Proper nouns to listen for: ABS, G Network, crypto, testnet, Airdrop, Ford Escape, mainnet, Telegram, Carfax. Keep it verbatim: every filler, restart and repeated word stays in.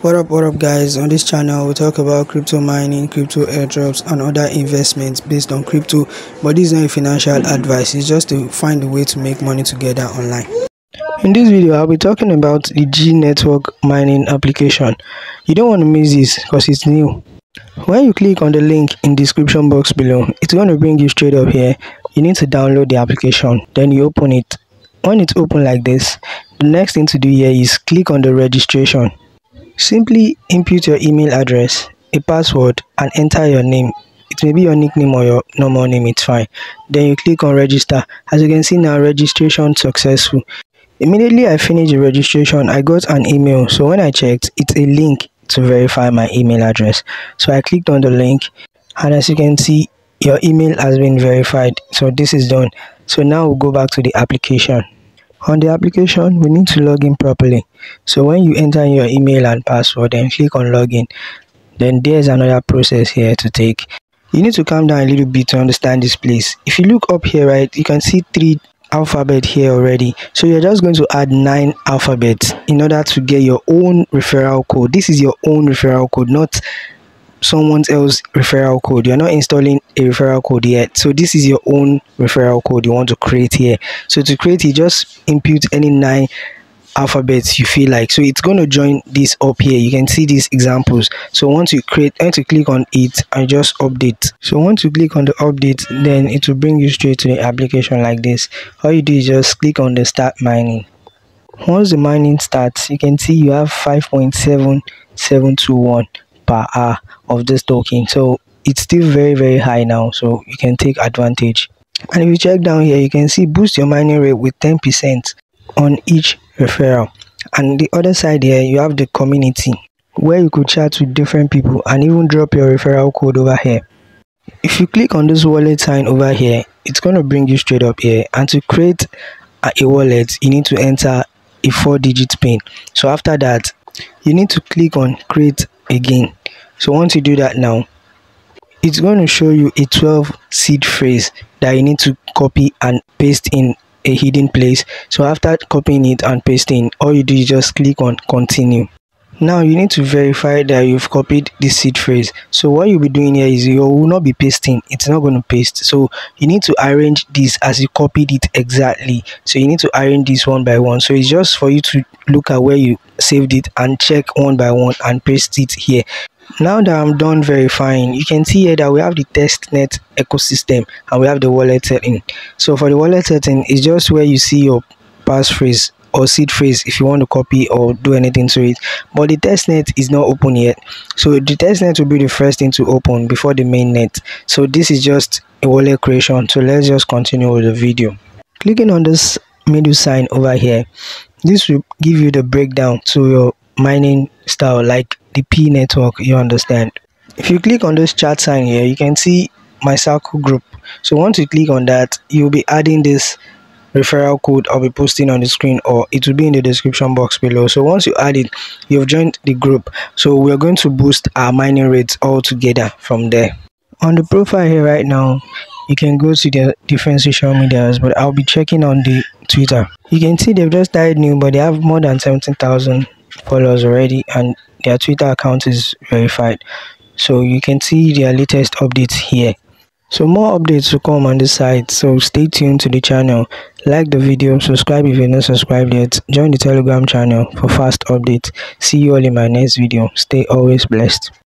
What up, what up guys, on this channel we talk about crypto mining, crypto airdrops and other investments based on crypto, but this is not a financial advice, it's just to find a way to make money together online. In this video I'll be talking about the G Network mining application. You don't want to miss this because it's new. When you click on the link in description box below, it's going to bring you straight up here. You need to download the application, then you open it. When it's open like this, the next thing to do here is click on the registration. Simply input your email address, a password and enter your name. It may be your nickname or your normal name, it's fine. Then you click on register. As you can see now, registration successful. Immediately I finished the registration, I got an email. So when I checked, it's a link to verify my email address. So I clicked on the link and as you can see, your email has been verified. So this is done. So now we'll go back to the application. On the application, we need to log in properly. So when you enter your email and password, then click on login. Then there's another process here to take. You need to calm down a little bit to understand this place. If you look up here, right, you can see three alphabet here already. So you're just going to add nine alphabets in order to get your own referral code. This is your own referral code, not someone else's referral code. You're not installing a referral code yet, so this is your own referral code you want to create here. So to create it, just input any nine alphabets you feel like. So it's going to join this up here. You can see these examples. So once you create and to click on it and just update. So once you click on the update, then it will bring you straight to the application like this. All you do is just click on the start mining. Once the mining starts, you can see you have five point seven seven two one per hour of this token, so it's still very very high now, so you can take advantage. And if you check down here, you can see boost your mining rate with ten percent on each referral. And the other side here, you have the community where you could chat with different people and even drop your referral code over here. If you click on this wallet sign over here, it's going to bring you straight up here. And to create a wallet, you need to enter a four digit pin. So after that, you need to click on create again. So once you do that now, it's going to show you a twelve seed phrase that you need to copy and paste in a hidden place. So after copying it and pasting, all you do is just click on continue. Now you need to verify that you've copied this seed phrase. So what you'll be doing here is you will not be pasting, it's not going to paste. So you need to arrange this as you copied it exactly. So you need to arrange this one by one. So it's just for you to look at where you saved it and check one by one and paste it here. Now that I'm done verifying, you can see here that we have the testnet ecosystem and we have the wallet setting. So for the wallet setting, it's just where you see your passphrase or seed phrase if you want to copy or do anything to it. But the testnet is not open yet, so the testnet will be the first thing to open before the mainnet. So this is just a wallet creation. So let's just continue with the video. Clicking on this middle sign over here, this will give you the breakdown to your mining style, like the P network, you understand. If you click on this chat sign here, you can see my circle group. So once you click on that, you'll be adding this referral code I'll be posting on the screen, or it will be in the description box below. So once you add it, you've joined the group. So we're going to boost our mining rates all together from there. On the profile here right now, you can go to the different social medias, but I'll be checking on the Twitter. You can see they've just started new, but they have more than seventeen thousand followers already and their Twitter account is verified. So you can see their latest updates here. So more updates to come on this site, so stay tuned to the channel. Like the video, subscribe if you're not subscribed yet, join the Telegram channel for fast updates. See you all in my next video. Stay always blessed.